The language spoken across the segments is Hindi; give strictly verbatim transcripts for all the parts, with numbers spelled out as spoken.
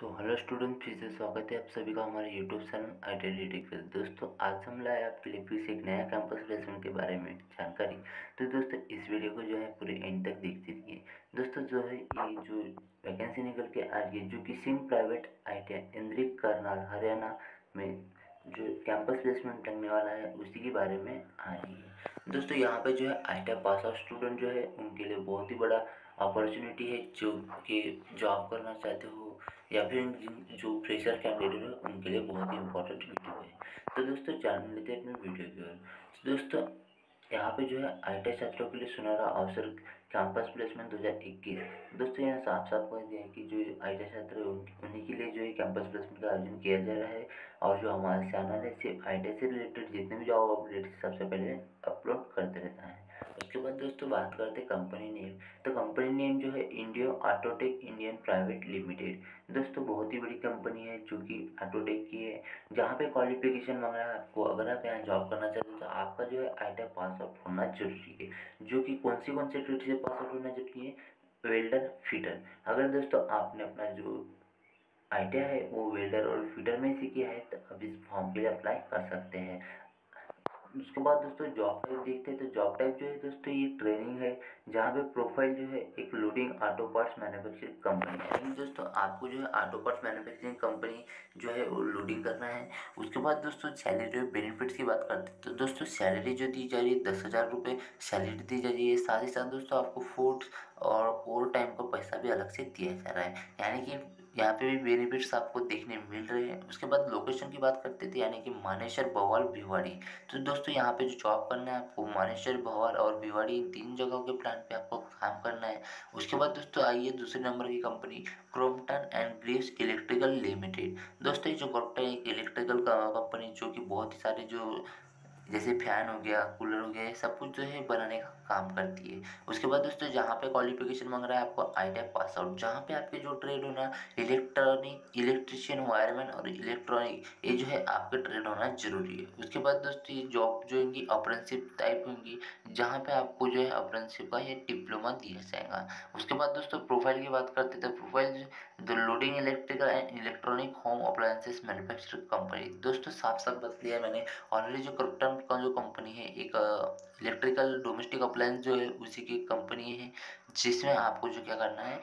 तो हेलो स्टूडेंट, फिर से स्वागत है आप सभी का हमारे यूट्यूब चैनल आईटीआई टेक पे। दोस्तों आज हम लाए आपके लिए फिर से एक नया कैंपस प्लेसमेंट के बारे में जानकारी। तो दोस्तों इस वीडियो को जो है पूरे एंड तक देखते रहिए। दोस्तों जो है ये जो वैकेंसी निकल के आ रही है जो कि Singh private I T I Indri Karnal Haryana में जो कैंपस प्लेसमेंट लगने वाला है उसी के बारे में आ रही है। दोस्तों यहाँ पे जो है I T I pass out student जो है उनके लिए बहुत ही बड़ा अपॉर्चुनिटी है, जो कि जॉब करना चाहते हो या फिर जो फ्रेशर कैंडिडेट है उनके लिए बहुत ही इम्पोर्टेंट वीडियो है। तो दोस्तों जान लेते हैं अपनी वीडियो की ओर। दोस्तों यहाँ पे जो है आई टी आई छात्रों के लिए सुनहरा अवसर कैंपस प्लेसमेंट दो हज़ार इक्कीस। दोस्तों यहाँ साफ साफ कह दिया है कि जो आई टी आई छात्र उन्हीं के लिए जो है कैंपस प्लेसमेंट का आयोजन किया जा रहा है। और जो हमारे चैनल है सिर्फ आई टी आई से रिलेटेड जितने भी जॉब अपडेट्स सबसे पहले अपलोड करते रहता है। उसके बाद दोस्तों बात करते हैं कंपनी नेम। तो कंपनी नेम जो है Indo Autotech Indian private limited. दोस्तों बहुत ही बड़ी कंपनी है जो कि ऑटोटेक की है, जहाँ पे क्वालिफिकेशन मांग रहा है आपको। अगर आप यहाँ जॉब करना चाहते हो तो आपका जो है I T I pass out होना जरूरी है, जो कि कौन सी कौन सी ट्रेड से पास आउट होना जरूरी है, वेल्डर फिटर। अगर दोस्तों आपने अपना जो आई टी आई है वो वेल्डर और फिटर में से किया है तो अब इस फॉर्म के लिए अप्लाई कर सकते हैं। उसके बाद दोस्तों जॉब टाइप देखते हैं। तो जॉब टाइप जो है दोस्तों ये ट्रेनिंग है, जहाँ पे प्रोफाइल जो है एक loading auto parts manufacturing company है। दोस्तों आपको जो है ऑटो पार्ट्स मैन्युफैक्चरिंग कंपनी जो है वो लोडिंग करना है। उसके बाद दोस्तों सैलरी और बेनिफिट्स की बात करते हैं। तो दोस्तों सैलरी जो दी जा रही है दस हज़ार रुपये सैलरी दी जा रही है। साथ ही साथ दोस्तों आपको फूड और ओवर टाइम का पैसा भी अलग से दिया जा रहा है, यानी कि यहाँ पे भी बेनिफिट्स आपको देखने मिल रहे हैं। उसके बाद लोकेशन की बात करते थे, यानी कि मानेसर भवाल भिवाड़ी। तो दोस्तों यहाँ पे जो जॉब करना है आपको मानेसर भवाल और भिवाड़ी इन तीन जगहों के प्लांट पे आपको काम करना है। उसके बाद दोस्तों आइए दूसरे नंबर की company Crompton and Greaves electrical limited. दोस्तों ये जो क्रॉम्पटन एक इलेक्ट्रिकल कंपनी जो कि बहुत ही सारे जो जैसे फैन हो गया, कूलर हो गया, सब कुछ जो है बनाने का काम करती है। उसके बाद दोस्तों जहाँ पे क्वालिफिकेशन मांग रहा है आपको आई टी आई पास आउट, जहाँ पे आपके जो ट्रेड होना इलेक्ट्रॉनिक इलेक्ट्रिशियन वायरमैन और इलेक्ट्रॉनिक ये जो है आपके ट्रेड होना जरूरी है। उसके बाद दोस्तों ये जॉब जो होंगी अप्रेंटिसशिप टाइप होंगी, जहाँ पे आपको जो है अप्रेंटिसशिप का ये डिप्लोमा दिया जाएगा। उसके बाद दोस्तों प्रोफाइल की बात करते हैं। तो profile the loading electrical and electronic home appliances manufacturing company. दोस्तों साफ साफ बता दिया मैंने ऑलरेडी, जो क्रॉम्पटन का जो कंपनी है एक इलेक्ट्रिकल डोमेस्टिक अप्लायंस जो है उसी की कंपनी है, जिसमें आपको जो क्या करना है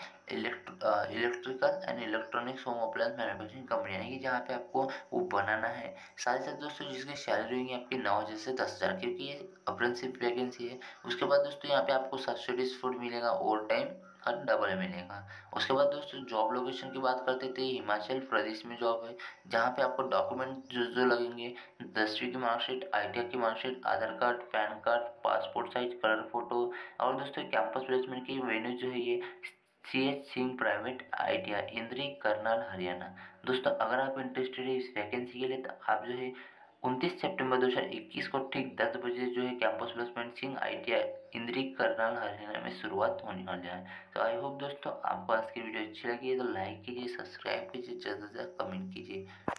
electrical and electronics home appliance manufacturing company, यानी कि जहाँ पे आपको वो बनाना है। साथ ही साथ दोस्तों जिसकी सैलरी होगी आपकी नौ हज़ार से दस हज़ार क्योंकि ये अप्रेंटिसशिप वैकेंसी है। उसके बाद दोस्तों यहाँ पे आपको सब्सिडीज फूड मिलेगा, ओवर टाइम डबल मिलेगा। उसके बाद दोस्तों जॉब लोकेशन की बात करते थे, हिमाचल प्रदेश में जॉब है, जहाँ पे आपको डॉक्यूमेंट जो जो लगेंगे दसवीं की मार्कशीट, आई टी आई की marksheet, Aadhaar card, PAN card, passport size colour photo. और दोस्तों कैंपस प्लेसमेंट की वेन्यू जो है ये C Singh private I T I Indri Karnal Haryana. दोस्तों अगर आप इंटरेस्टेड है इस वैकेंसी के लिए तो आप जो है उनतीस सितंबर दो हज़ार इक्कीस को ठीक दस बजे जो है campus placement Singh I T I Indri Karnal Haryana में शुरुआत होने वाली है। तो आई होप दोस्तों आपको आज की वीडियो अच्छी लगी है तो लाइक कीजिए, सब्सक्राइब कीजिए, ज़्यादा से ज़्यादा कमेंट कीजिए।